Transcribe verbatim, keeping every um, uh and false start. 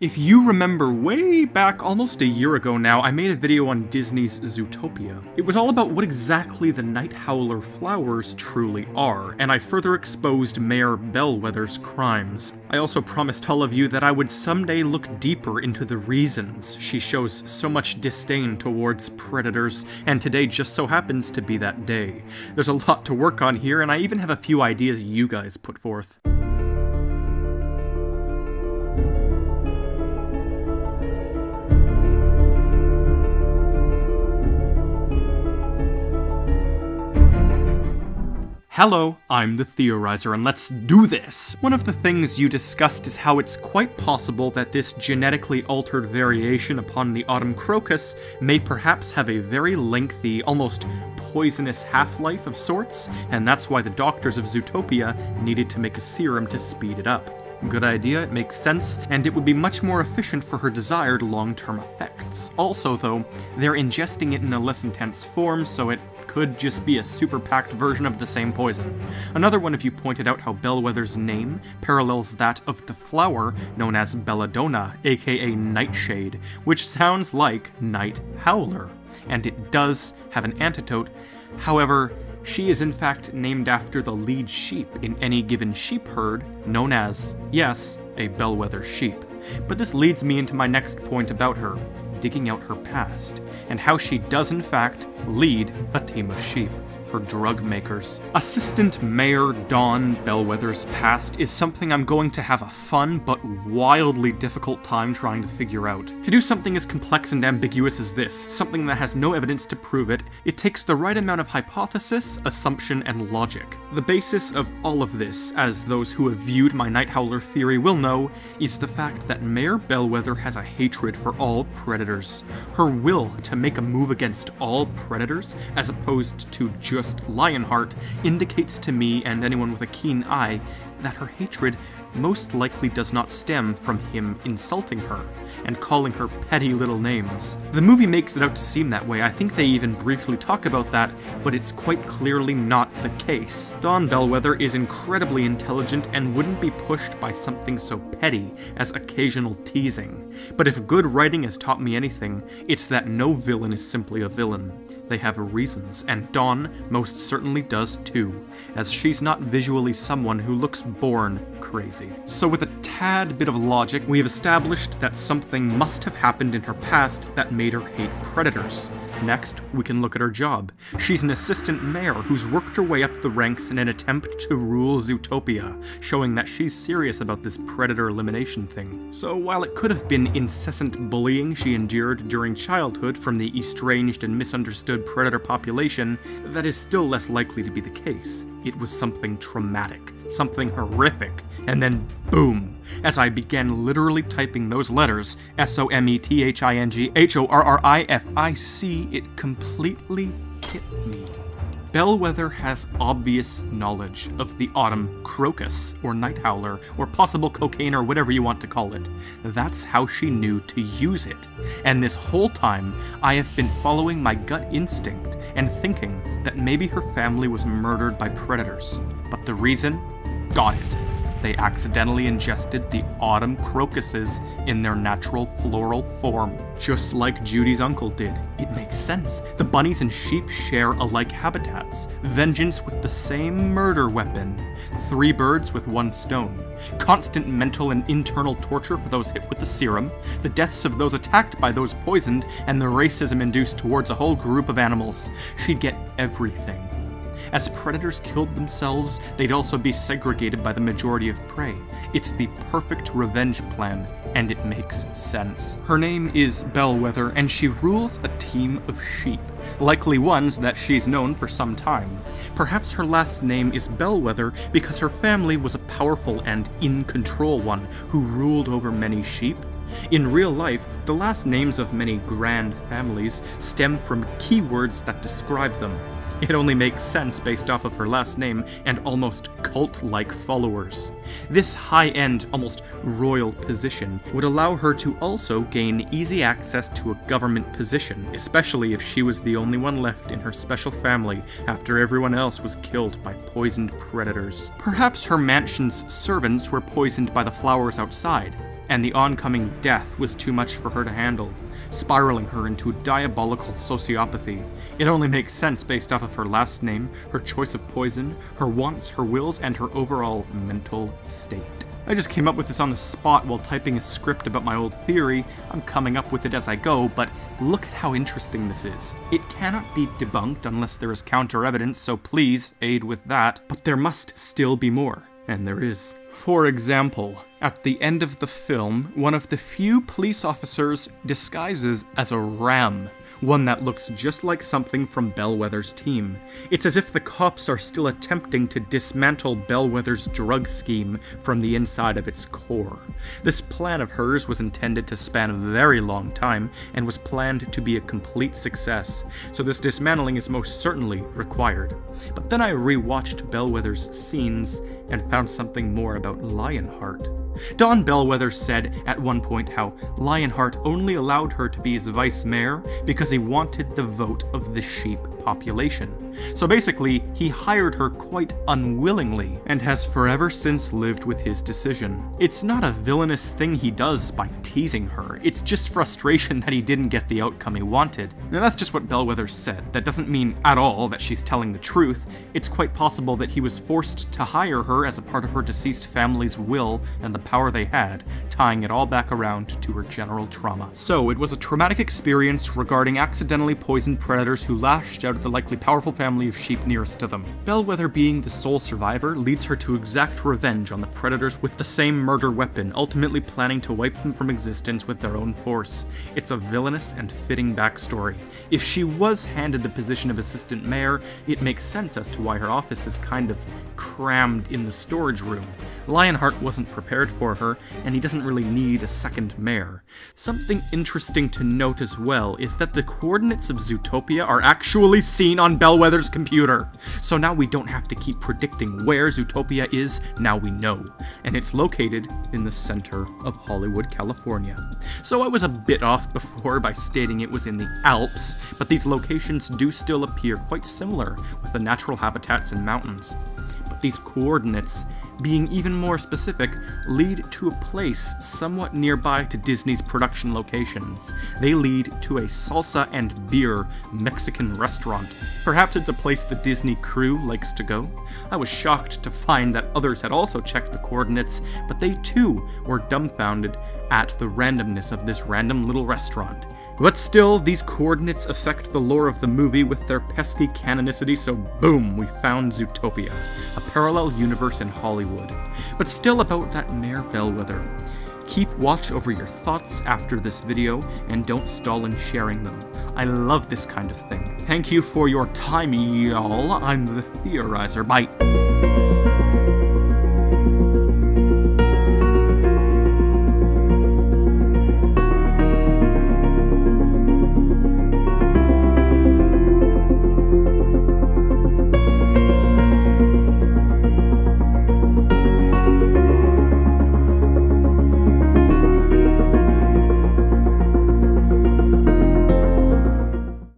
If you remember way back almost a year ago now, I made a video on Disney's Zootopia. It was all about what exactly the Night Howler flowers truly are, and I further exposed Mayor Bellwether's crimes. I also promised all of you that I would someday look deeper into the reasons she shows so much disdain towards predators, and today just so happens to be that day. There's a lot to work on here, and I even have a few ideas you guys put forth. Hello, I'm The Theorizer, and let's do this! One of the things you discussed is how it's quite possible that this genetically altered variation upon the autumn crocus may perhaps have a very lengthy, almost poisonous half-life of sorts, and that's why the doctors of Zootopia needed to make a serum to speed it up. Good idea, it makes sense, and it would be much more efficient for her desired long-term effects. Also, though, they're ingesting it in a less intense form, so it could just be a super-packed version of the same poison. Another one of you pointed out how Bellwether's name parallels that of the flower known as Belladonna, aka Nightshade, which sounds like Night Howler, and it does have an antidote. However, she is in fact named after the lead sheep in any given sheep herd, known as, yes, a Bellwether sheep. But this leads me into my next point about her, digging out her past, and how she does in fact lead a team of sheep, her drug makers. Assistant Mayor Dawn Bellwether's past is something I'm going to have a fun but wildly difficult time trying to figure out. To do something as complex and ambiguous as this, something that has no evidence to prove it, it takes the right amount of hypothesis, assumption, and logic. The basis of all of this, as those who have viewed my Night Howler theory will know, is the fact that Mayor Bellwether has a hatred for all predators. Her will to make a move against all predators, as opposed to just Lionheart, indicates to me and anyone with a keen eye that her hatred most likely does not stem from him insulting her and calling her petty little names. The movie makes it out to seem that way. I think they even briefly talk about that, but it's quite clearly not the case. Dawn Bellwether is incredibly intelligent and wouldn't be pushed by something so petty as occasional teasing. But if good writing has taught me anything, it's that no villain is simply a villain. They have reasons, and Dawn most certainly does too, as she's not visually someone who looks born crazy. So with a tad bit of logic, we have established that something must have happened in her past that made her hate predators. Next, we can look at her job. She's an assistant mayor who's worked her way up the ranks in an attempt to rule Zootopia, showing that she's serious about this predator elimination thing. So while it could have been incessant bullying she endured during childhood from the estranged and misunderstood predator population, that is still less likely to be the case. It was something traumatic, something horrific, and then boom! As I began literally typing those letters, S O M E T H I N G H O R R I F I C, it completely hit me. Bellwether has obvious knowledge of the autumn crocus, or night howler, or possible cocaine, or whatever you want to call it. That's how she knew to use it. And this whole time, I have been following my gut instinct and thinking that maybe her family was murdered by predators. But the reason? Got it. They accidentally ingested the autumn crocuses in their natural floral form, just like Judy's uncle did. It makes sense. The bunnies and sheep share alike habitats. Vengeance with the same murder weapon. Three birds with one stone. Constant mental and internal torture for those hit with the serum. The deaths of those attacked by those poisoned, and the racism induced towards a whole group of animals. She'd get everything. As predators killed themselves, they'd also be segregated by the majority of prey. It's the perfect revenge plan, and it makes sense. Her name is Bellwether, and she rules a team of sheep, likely ones that she's known for some time. Perhaps her last name is Bellwether because her family was a powerful and in-control one who ruled over many sheep. In real life, the last names of many grand families stem from keywords that describe them. It only makes sense based off of her last name and almost cult-like followers. This high-end, almost royal position would allow her to also gain easy access to a government position, especially if she was the only one left in her special family after everyone else was killed by poisoned predators. Perhaps her mansion's servants were poisoned by the flowers outside. and the oncoming death was too much for her to handle, spiraling her into diabolical sociopathy. It only makes sense based off of her last name, her choice of poison, her wants, her wills, and her overall mental state. I just came up with this on the spot while typing a script about my old theory. I'm coming up with it as I go, but look at how interesting this is. It cannot be debunked unless there is counter evidence, so please aid with that, but there must still be more. And there is. For example, at the end of the film, one of the few police officers disguises as a ram, one that looks just like something from Bellwether's team. It's as if the cops are still attempting to dismantle Bellwether's drug scheme from the inside of its core. This plan of hers was intended to span a very long time and was planned to be a complete success, so this dismantling is most certainly required. But then I rewatched Bellwether's scenes and found something more about Lionheart. Dawn Bellwether said at one point how Lionheart only allowed her to be his vice mayor because he wanted the vote of the sheep population. So basically, he hired her quite unwillingly and has forever since lived with his decision. It's not a villainous thing he does by teasing her, it's just frustration that he didn't get the outcome he wanted. Now that's just what Bellwether said. That doesn't mean at all that she's telling the truth. It's quite possible that he was forced to hire her as a part of her deceased family's will and the power they had, tying it all back around to her general trauma. So it was a traumatic experience regarding accidentally poisoned predators who lashed out at the likely powerful family of sheep nearest to them. Bellwether, being the sole survivor, leads her to exact revenge on the predators with the same murder weapon, ultimately planning to wipe them from existence with their own force. It's a villainous and fitting backstory. If she was handed the position of assistant mayor, it makes sense as to why her office is kind of crammed in the storage room. Lionheart wasn't prepared for her, and he doesn't really need a second mayor. Something interesting to note as well is that the coordinates of Zootopia are actually seen on Bellwether's computer. So now we don't have to keep predicting where Zootopia is, now we know. And it's located in the center of Hollywood, California. So I was a bit off before by stating it was in the Alps, but these locations do still appear quite similar with the natural habitats and mountains. But these coordinates, being even more specific, lead to a place somewhat nearby to Disney's production locations. They lead to a salsa and beer Mexican restaurant. Perhaps it's a place the Disney crew likes to go? I was shocked to find that others had also checked the coordinates, but they too were dumbfounded at the randomness of this random little restaurant. But still, these coordinates affect the lore of the movie with their pesky canonicity, so boom, we found Zootopia, a parallel universe in Hollywood. But still about that Mayor Bellwether. Keep watch over your thoughts after this video, and don't stall in sharing them. I love this kind of thing. Thank you for your time, y'all. I'm The Theorizer. Bye.